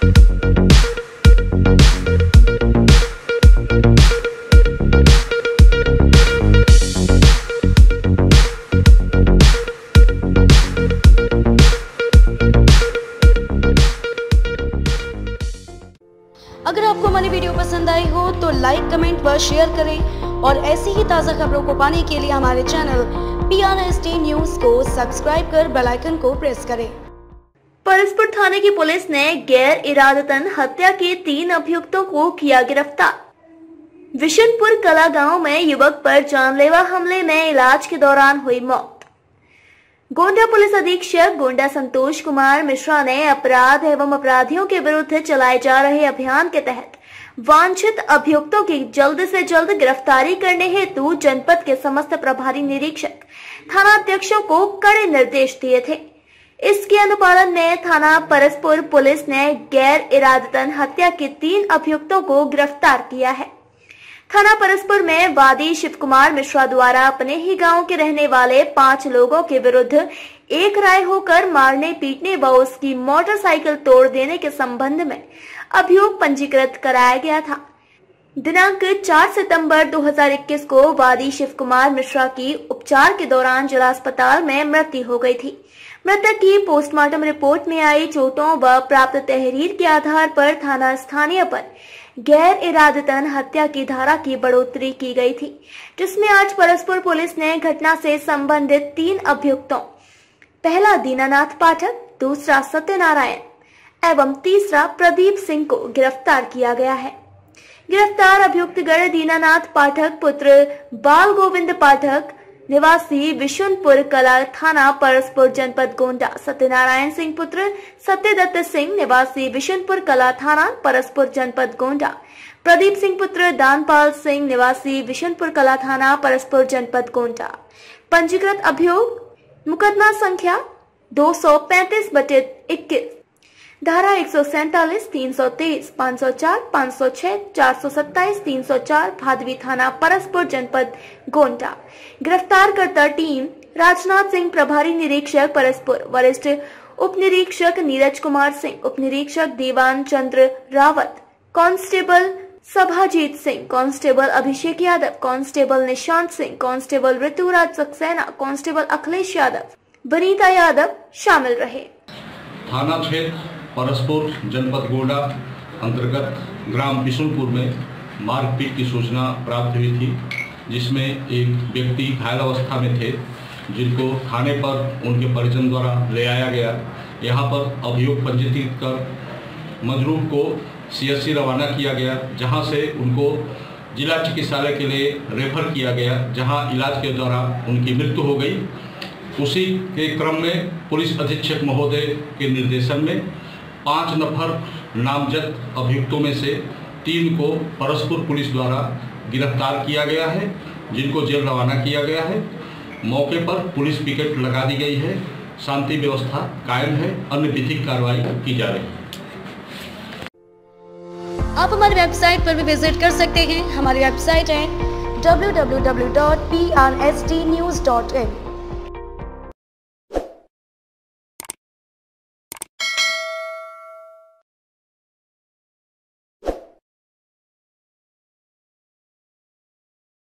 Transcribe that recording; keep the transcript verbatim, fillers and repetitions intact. अगर आपको हमारी वीडियो पसंद आई हो तो लाइक, कमेंट व शेयर करें और ऐसी ही ताज़ा खबरों को पाने के लिए हमारे चैनल पीआरएस डी न्यूज़ को सब्सक्राइब कर बेल आइकन को प्रेस करें। परसपुर थाने की पुलिस ने गैर इरादतन हत्या के तीन अभियुक्तों को किया गिरफ्तार। विशनपुर कला गांव में युवक पर जानलेवा हमले में इलाज के दौरान हुई मौत। गोंडा पुलिस अधीक्षक गोंडा संतोष कुमार मिश्रा ने अपराध एवं अपराधियों के विरुद्ध चलाए जा रहे अभियान के तहत वांछित अभियुक्तों की जल्द से जल्द गिरफ्तारी करने हेतु जनपद के समस्त प्रभारी निरीक्षक थाना अध्यक्षों को कड़े निर्देश दिए थे। इसके अनुपालन में थाना परसपुर पुलिस ने गैर इरादतन हत्या के तीन अभियुक्तों को गिरफ्तार किया है। थाना परसपुर में वादी शिवकुमार मिश्रा द्वारा अपने ही गांव के रहने वाले पांच लोगों के विरुद्ध एक राय होकर मारने, पीटने व उसकी मोटरसाइकिल तोड़ देने के संबंध में अभियोग पंजीकृत कराया गया था। दिनांक चार सितंबर दो हज़ार इक्कीस को वादी शिवकुमार मिश्रा की उपचार के दौरान जिला अस्पताल में मृत्यु हो गई थी। मृतक की पोस्टमार्टम रिपोर्ट में आई चोटों व प्राप्त तहरीर के आधार पर थाना स्थानीय पर गैर इरादतन हत्या की धारा की बढ़ोतरी की गई थी, जिसमें आज परसपुर पुलिस ने घटना से संबंधित तीन अभियुक्तों, पहला दीनानाथ पाठक, दूसरा सत्यनारायण एवं तीसरा प्रदीप सिंह को गिरफ्तार किया गया है। गिरफ्तार अभियुक्तगण दीनानाथ पाठक पुत्र बाल गोविंद पाठक निवासी विशुनपुर कला थाना परसपुर जनपद गोंडा, सत्यनारायण सिंह पुत्र सत्यदत्त सिंह निवासी विशुनपुर कला थाना परसपुर जनपद गोंडा, प्रदीप सिंह पुत्र दानपाल सिंह निवासी विशुनपुर कला थाना परसपुर जनपद गोंडा। पंजीकृत अभियोग मुकदमा संख्या दो सौ पैंतीस बटे इक्कीस, धारा एक सौ सैंतालीस, तीन सौ तेईस, पाँच सौ चार, पाँच सौ छह, चार सौ सत्ताईस, तीन सौ चार, भादवी थाना परसपुर जनपद गोंडा। गिरफ्तारकर्ता टीम राजनाथ सिंह प्रभारी निरीक्षक परसपुर, वरिष्ठ उप निरीक्षक नीरज कुमार सिंह, उप निरीक्षक Diwan Chandra Rawat, constable Sabhajit Singh, constable Abhishek Yadav, constable Nishant Singh, constable Rituraj Saxena, constable Akhilesh Yadav, Banita Yadav शामिल रहे। थाना क्षेत्र परसपुर जनपद गोंडा अंतर्गत ग्राम विष्णुपुर में मारपीट की सूचना प्राप्त हुई थी, जिसमें एक व्यक्ति घायल अवस्था में थे, जिनको थाने पर उनके परिजन द्वारा ले आया गया। यहाँ पर अभियोग पंजीकृत कर मजरूम को सीएचसी रवाना किया गया, जहाँ से उनको जिला चिकित्सालय के लिए रेफर किया गया, जहाँ इलाज के दौरान उनकी मृत्यु हो गई। उसी के क्रम में पुलिस अधीक्षक महोदय के निर्देशन में पाँच नफर नामजद अभियुक्तों में से तीन को परसपुर पुलिस द्वारा गिरफ्तार किया गया है, जिनको जेल रवाना किया गया है। मौके पर पुलिस पिकेट लगा दी गई है, शांति व्यवस्था कायम है, अन्य विधिक कार्रवाई की जा रही है। आप हमारी वेबसाइट पर भी विजिट कर सकते हैं। हमारी वेबसाइट है W W W dot P R S D news dot इन।